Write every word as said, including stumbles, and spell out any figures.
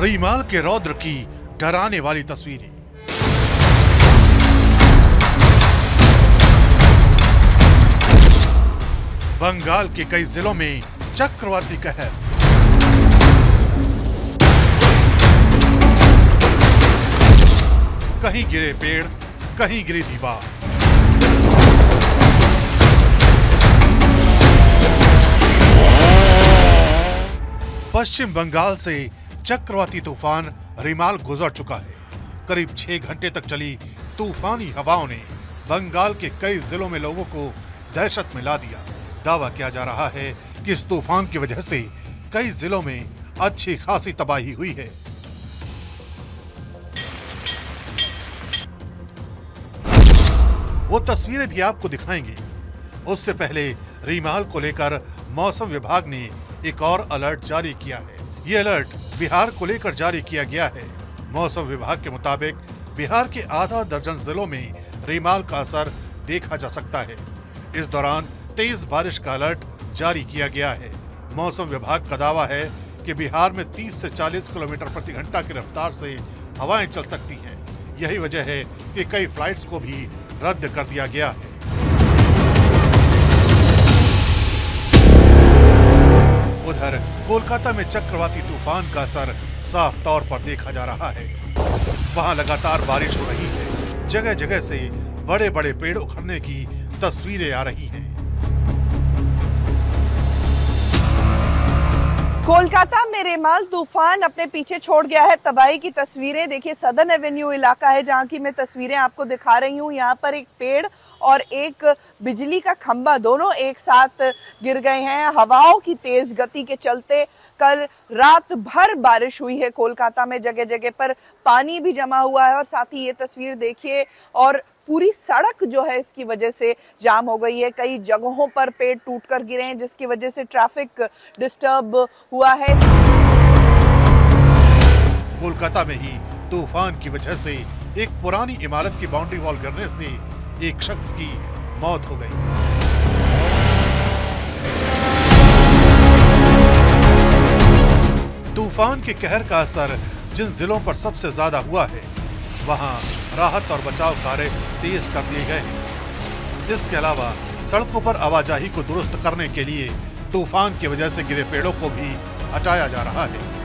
रीमाल के रौद्र की डराने वाली तस्वीरें। बंगाल के कई जिलों में चक्रवाती कहर। कहीं गिरे पेड़, कहीं गिरी दीवार। पश्चिम बंगाल से चक्रवाती तूफान रीमाल गुजर चुका है। करीब छह घंटे तक चली तूफानी हवाओं ने बंगाल के कई जिलों में लोगों को दहशत में ला दिया। दावा किया जा रहा है कि इस तूफान की वजह से कई जिलों में अच्छी खासी तबाही हुई है। वो तस्वीरें भी आपको दिखाएंगे। उससे पहले रीमाल को लेकर मौसम विभाग ने एक और अलर्ट जारी किया है। ये अलर्ट बिहार को लेकर जारी किया गया है। मौसम विभाग के मुताबिक बिहार के आधा दर्जन जिलों में रीमाल का असर देखा जा सकता है। इस दौरान तेज बारिश का अलर्ट जारी किया गया है। मौसम विभाग का दावा है कि बिहार में तीस से चालीस किलोमीटर प्रति घंटा की रफ्तार से हवाएं चल सकती हैं। यही वजह है कि कई फ्लाइट्स को भी रद्द कर दिया गया है। उधर कोलकाता में चक्रवाती तूफान का असर साफ तौर पर देखा जा रहा है। वहां लगातार बारिश हो रही है। जगह जगह से बड़े बड़े पेड़ उखड़ने की तस्वीरें आ रही हैं। कोलकाता में रीमाल तूफान अपने पीछे छोड़ गया है। तबाही की तस्वीरें देखिए। सदर्न एवेन्यू इलाका है जहाँ की मैं तस्वीरें आपको दिखा रही हूँ। यहाँ पर एक पेड़ और एक बिजली का खंबा दोनों एक साथ गिर गए हैं। हवाओं की तेज गति के चलते कल रात भर बारिश हुई है कोलकाता में। जगह जगह पर पानी भी जमा हुआ है और साथ ही ये तस्वीर देखिए। और पूरी सड़क जो है इसकी वजह से जाम हो गई है। कई जगहों पर पेड़ टूटकर गिरे हैं जिसकी वजह से ट्रैफिक डिस्टर्ब हुआ है। कोलकाता में ही तूफान की वजह से एक पुरानी इमारत की बाउंड्री वॉल गिरने से एक शख्स की मौत हो गई। तूफान के कहर का असर जिन जिलों पर सबसे ज्यादा हुआ है वहां राहत और बचाव कार्य तेज कर दिए गए हैं। इसके अलावा सड़कों पर आवाजाही को दुरुस्त करने के लिए तूफान की वजह से गिरे पेड़ों को भी हटाया जा रहा है।